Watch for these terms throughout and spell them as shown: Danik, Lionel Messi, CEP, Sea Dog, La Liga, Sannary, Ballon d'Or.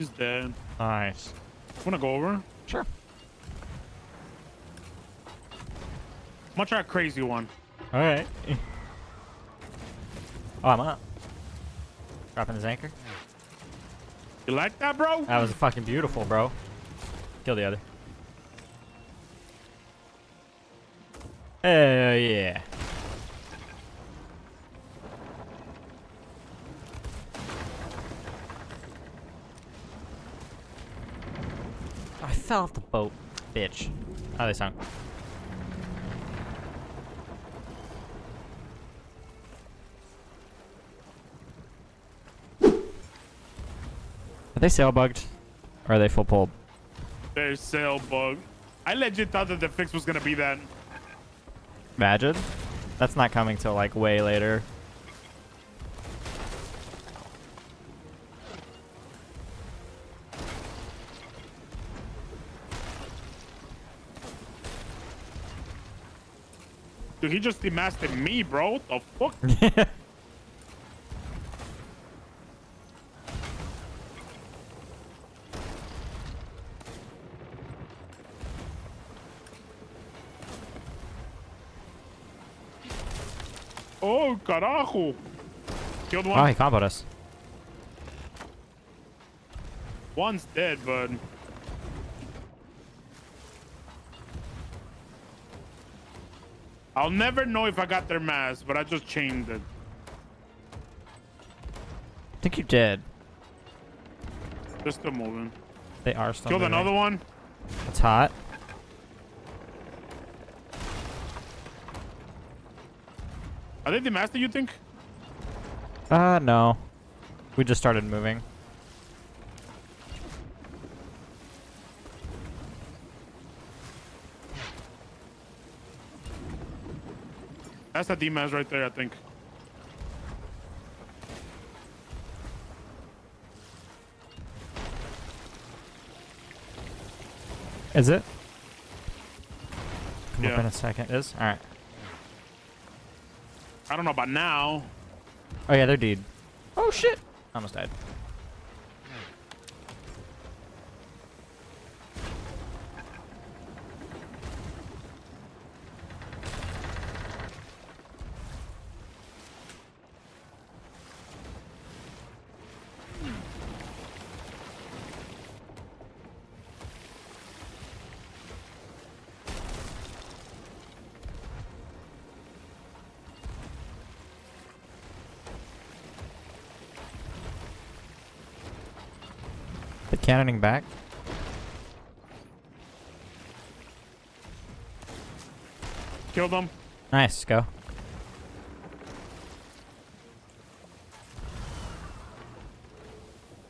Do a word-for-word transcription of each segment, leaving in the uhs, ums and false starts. He's dead. Nice. Wanna go over? Sure. I'm gonna try a crazy one. All right. Oh, I'm up. Dropping his anchor. You like that, bro? That was fucking beautiful, bro. Kill the other. Hell yeah. Oh, I fell off the boat, bitch. Oh, they sunk. Are they sail bugged or are they full pulled? They're sail bugged. I legit thought that the fix was gonna be that. Imagine. That's not coming till like way later. Dude, he just demasted me, bro. What the fuck? Oh, carajo. Killed one. Oh, he comboed us. One's dead, bud. I'll never know if I got their mask, but I just chained it. I think you're dead. They're still moving. They are still Killed moving. Killed another one. It's hot. Are they the master, you think? Uh, no. We just started moving. That's the D M A S right there, I think. Is it? Come yeah. up in a second. It is? All right. I don't know about now. Oh yeah, they're dead. Oh shit! Almost died. Cannoning back. Killed them. Nice, go.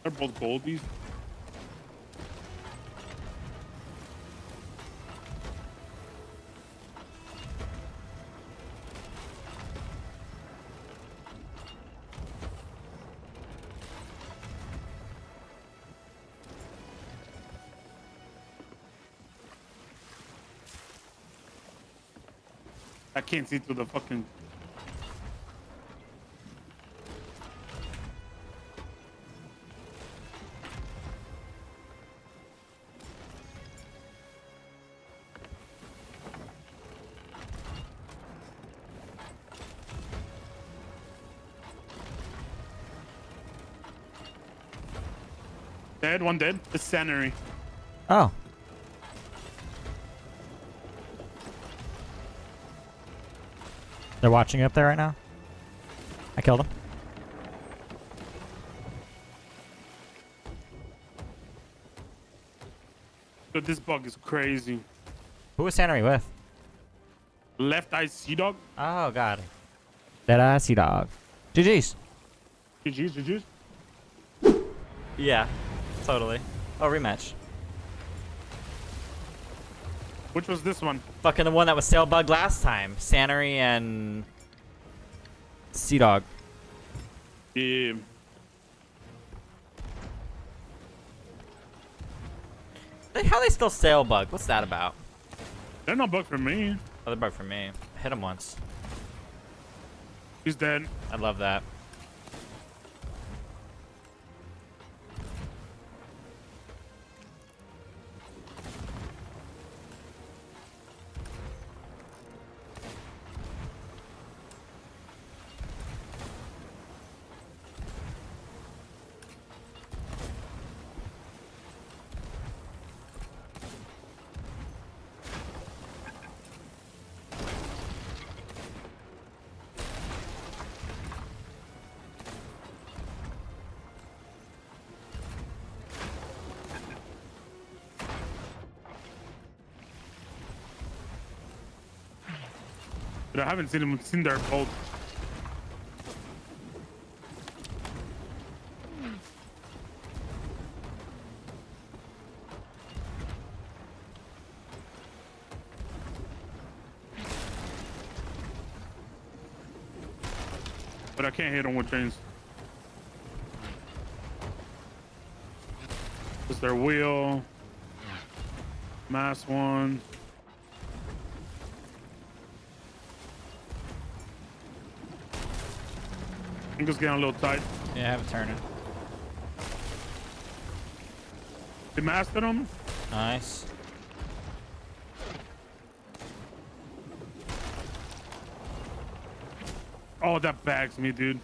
They're both goldies. I can't see through the fucking... Dead, one dead. The Sannary. Oh. They're watching up there right now. I killed him. Dude, this bug is crazy. Who was Sannary with? Left eye Sea Dog. Oh, God. That eye Sea Dog. G G's. G G's, G G's. Yeah, totally. Oh, rematch. Which was this one? Fucking the one that was sail bugged last time. Sannary and Sea Dog. Yeah. How are they still sail bugged? What's that about? They're not bugged for me. Oh, they're bugged for me. Hit him once. He's dead. I love that. But I haven't seen them in their boat. But I can't hit them with trains. It's their wheel. Mass one. I'm just getting a little tight. Yeah, I have a turn in. They mastered them. Nice. Oh, that bags me, dude.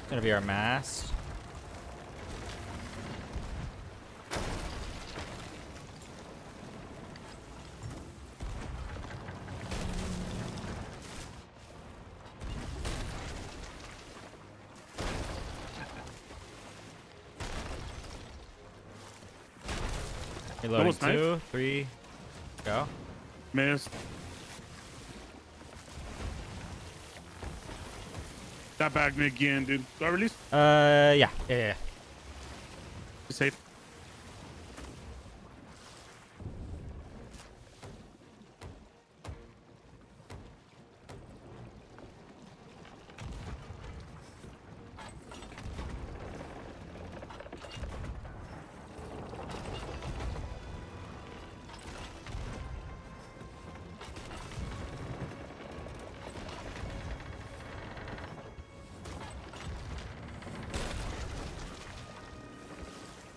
It's gonna be our mast. Reloading, two, nice. Three, go. Missed. That bagged me again, dude. Do I release? Uh, yeah, yeah, yeah. Be safe.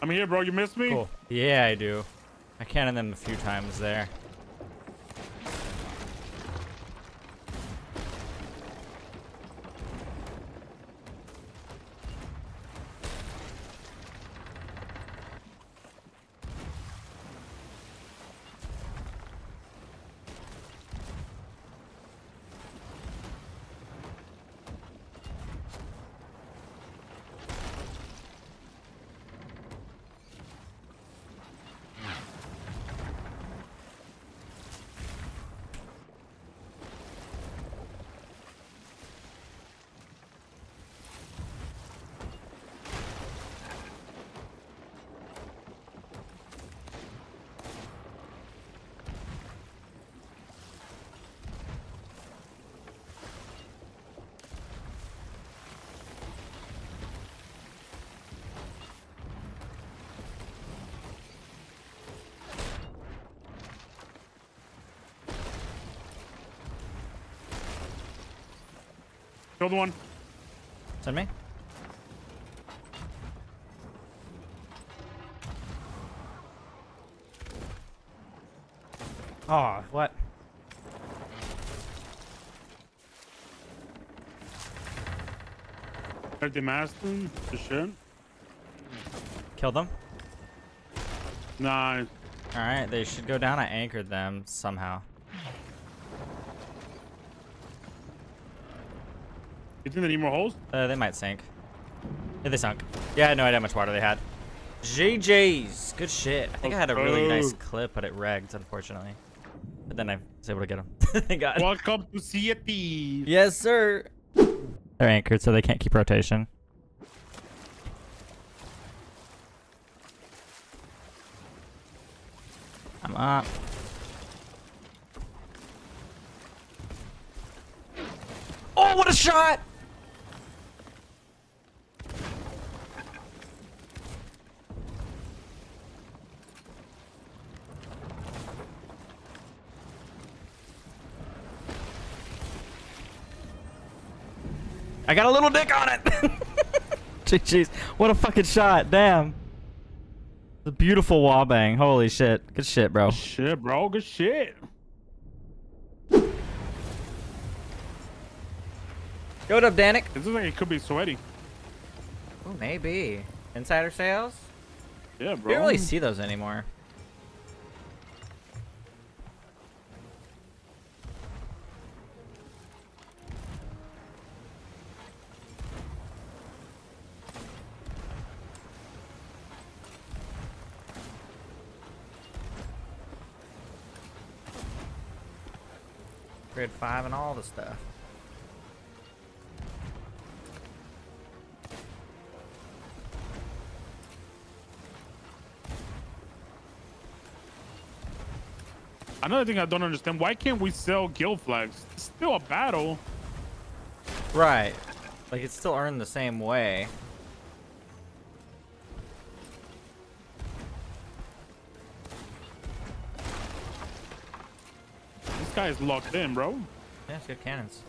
I'm here, bro. You missed me? Cool. Yeah, I do. I counted them a few times there. Killed one. Send me. Oh, what? Are they mastering for sure? Kill them. Nah. All right, they should go down. I anchored them somehow. You think they need more holes? Uh, they might sink. Yeah, they sunk. Yeah, I had no idea how much water they had. G G's. Good shit. I think oh, I had a really oh. nice clip, but it ragged, unfortunately. But then I was able to get him. Thank God. Welcome to C E P. Yes, sir. They're anchored, so they can't keep rotation. I'm up. Oh, what a shot! I got a little dick on it. Jeez, what a fucking shot! Damn, the beautiful wallbang. Holy shit! Good shit, bro. Good shit, bro. Good shit. Yo, what up, Danik? It looks like it could be sweaty. Oh, maybe. Insider sales? Yeah, bro. You don't really see those anymore. grade five and all the stuff. Another thing I don't understand, why can't we sell guild flags? It's still a battle. Right. Like, it's still earned the same way. This guy's locked in, bro. Yeah, it's good cannons.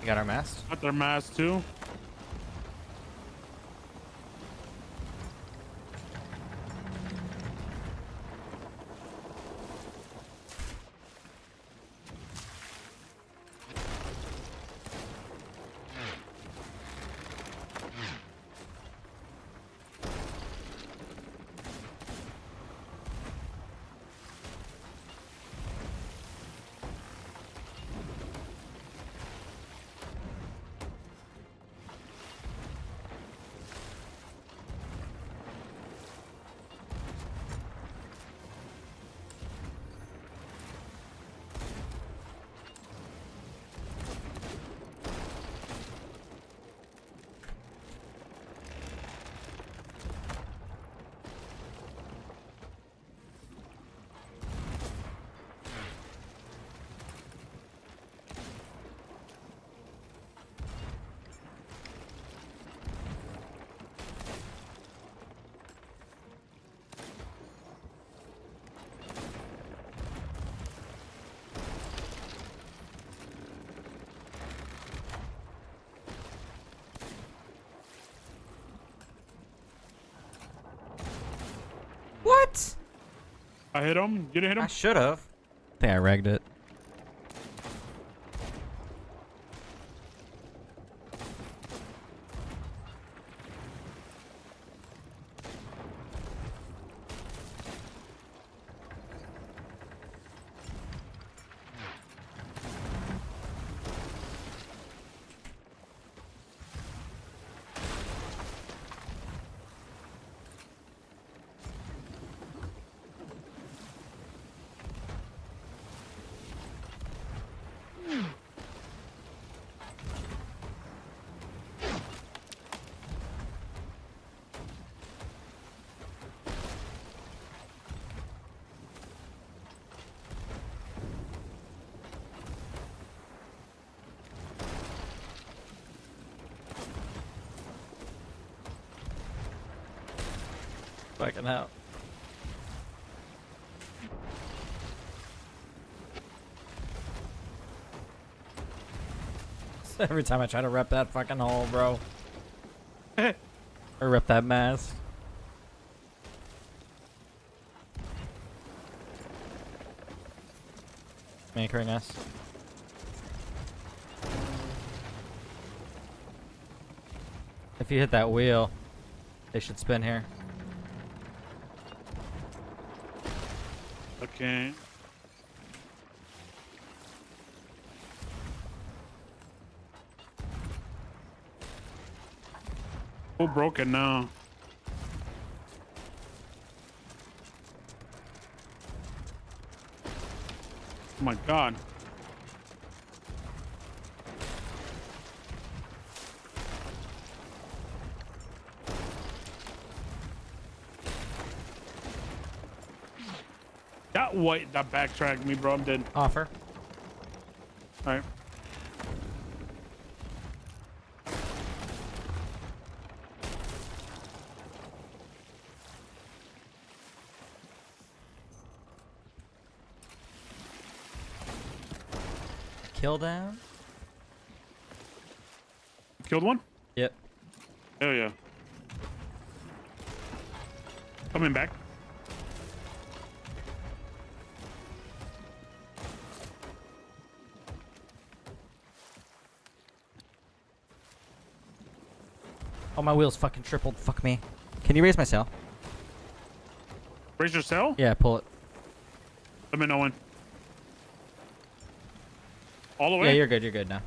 You got our mask? Got their mask too. What? I hit him. You didn't hit him? I should have. I think I ragged it. Fucking out. Every time I try to rep that fucking hole, bro. Or rep that mask. Mankering us. If you hit that wheel, they should spin here. Okay. We're broken now. Oh my God. White that backtracked me, bro. I'm dead. Offer. All right. kill down. Killed one? Yep. Oh yeah. Coming back. Oh, my wheel's fucking tripled. Fuck me. Can you raise my sail? Raise your sail? Yeah, pull it. Let me know when. All the way? Yeah, you're good. You're good now.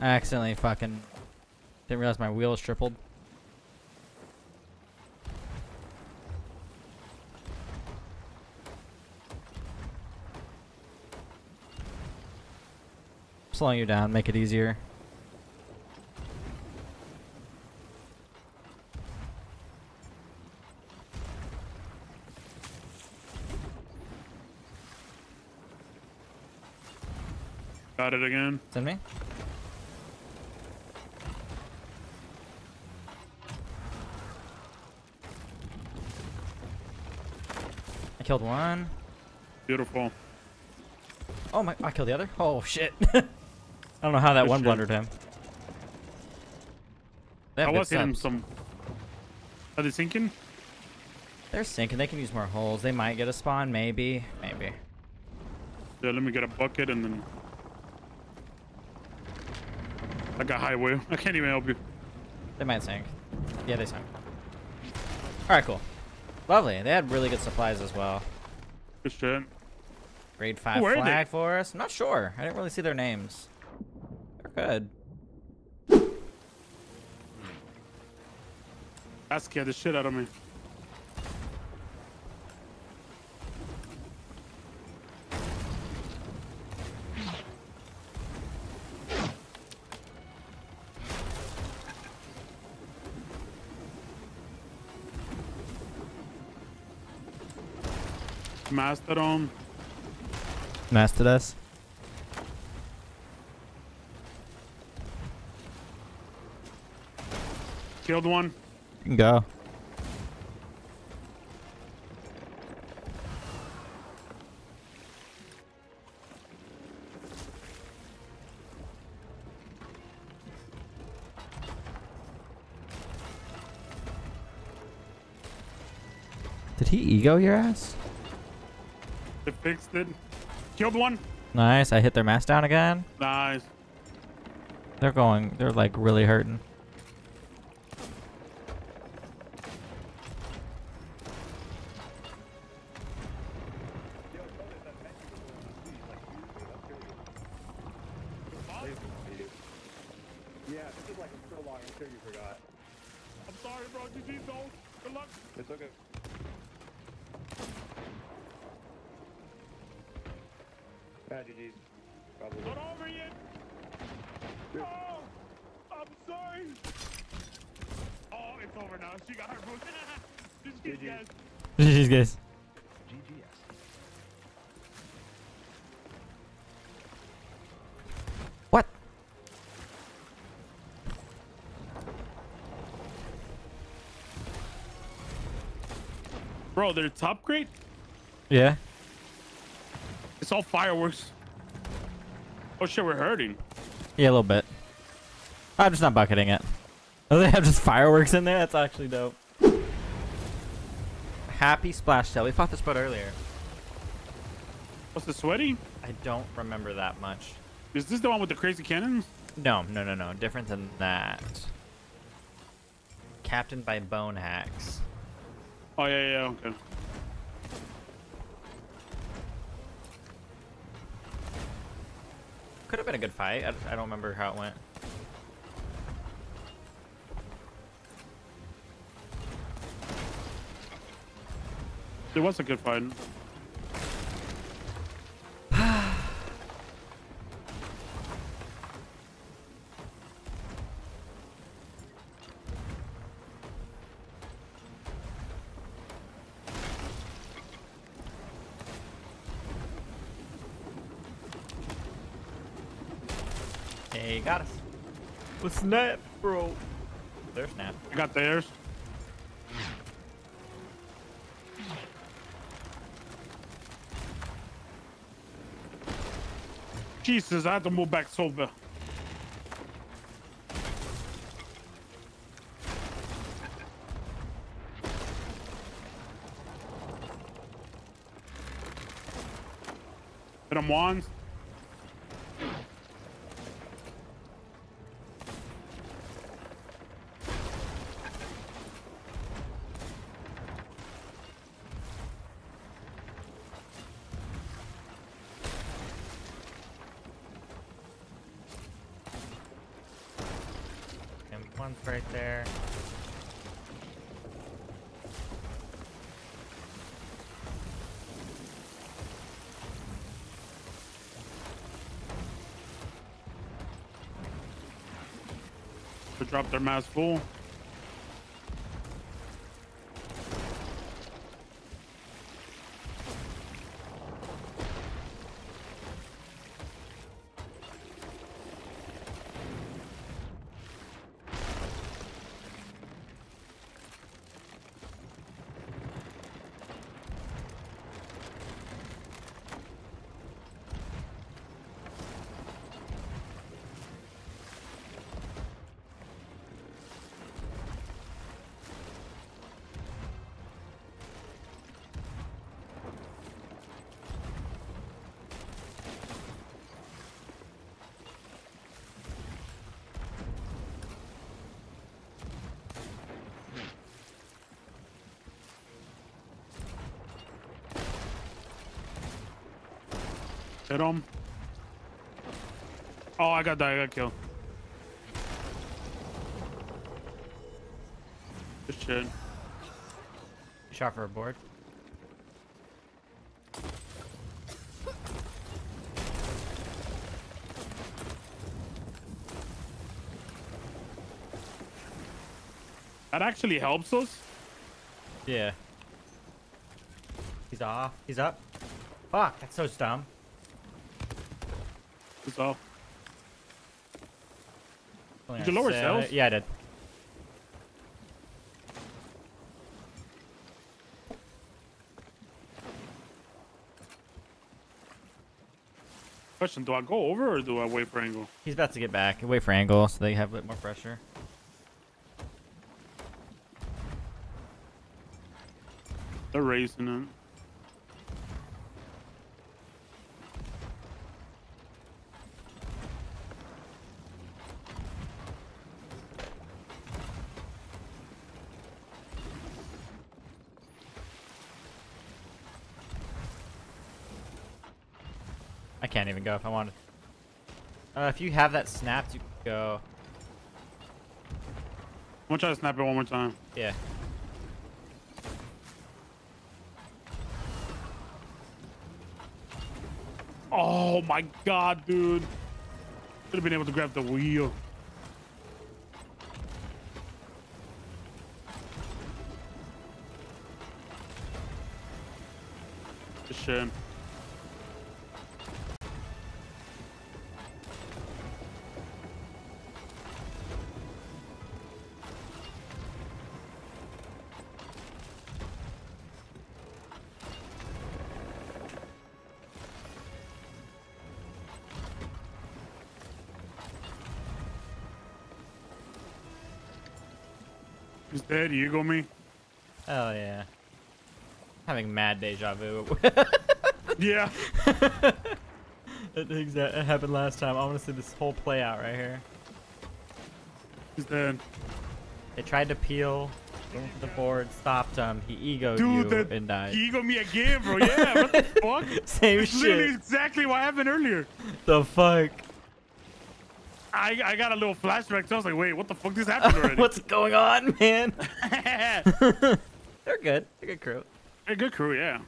I accidentally fucking didn't realize my wheel was tripled. Slowing you down, make it easier. Got it again. Send me. I killed one. Beautiful. Oh my! I killed the other. Oh shit! I don't know how that Good one shit. blundered him. I was hitting him some. Are they sinking? They're sinking. They can use more holes. They might get a spawn. Maybe. Maybe. Yeah. Let me get a bucket and then. I got high wheel. I can't even help you. They might sink. Yeah, they sank. Alright, cool. Lovely. They had really good supplies as well. Good shit. Grade five Where flag for us. I'm not sure. I didn't really see their names. They're good. That scared the shit out of me. Mastodon. Mastered us. Killed one. You can go. Did he ego your ass? They fixed it. Killed one. Nice. I hit their mast down again. Nice. They're going. They're like really hurting. Yeah, this is like so long. I'm sure you forgot. I'm sorry, bro. G G, though. Good luck. It's okay. Tragedies, probably. Not over yet. Oh, I'm sorry. Oh, it's over now. She got her boot. G G's guys. G G's guys. What? Bro, they're top crate? Yeah. It's all fireworks. Oh shit, we're hurting. Yeah, a little bit. I'm just not bucketing it. Oh, they have just fireworks in there? That's actually dope. Happy splash tail. We fought this boat earlier. What's the sweaty? I don't remember that much. Is this the one with the crazy cannons? No, no, no, no. Different than that. Captained by Bone Hacks. Oh, yeah, yeah, okay. Could have been a good fight. I, I don't remember how it went. It was a good fight. Hey, got us. Let's snap, bro. They're snap. I got theirs. Jesus, I had to move back sober. Hit him once. Right there. They dropped their mass full. Hit him. Oh, I got that. I got killed. Good shit. Shot for a board. That actually helps us. Yeah. He's off. He's up. Fuck, that's so dumb. So. Did you lower cells? Uh, yeah, I did. Question, do I go over or do I wait for angle? He's about to get back. Wait for angle so they have a bit more pressure. They're raising it. I can't even go if I wanted. Uh, if you have that snapped, you can go. I'm gonna try to snap it one more time. Yeah. Oh my god, dude. Should have been able to grab the wheel. It's a shame. He's dead, you go me. Oh yeah. Having mad deja vu. Yeah. It, exact, it happened last time. I want to see this whole play out right here. He's dead. They tried to peel the board, stopped him. He egoed Dude, you the, and died. He egoed me again, bro. Yeah, what the fuck? Same it's shit. Literally exactly what happened earlier. The fuck? I, I got a little flashback, so I was like, wait, what the fuck? This happened already. What's going on, man? They're good. They're a good crew. They're a good crew, yeah.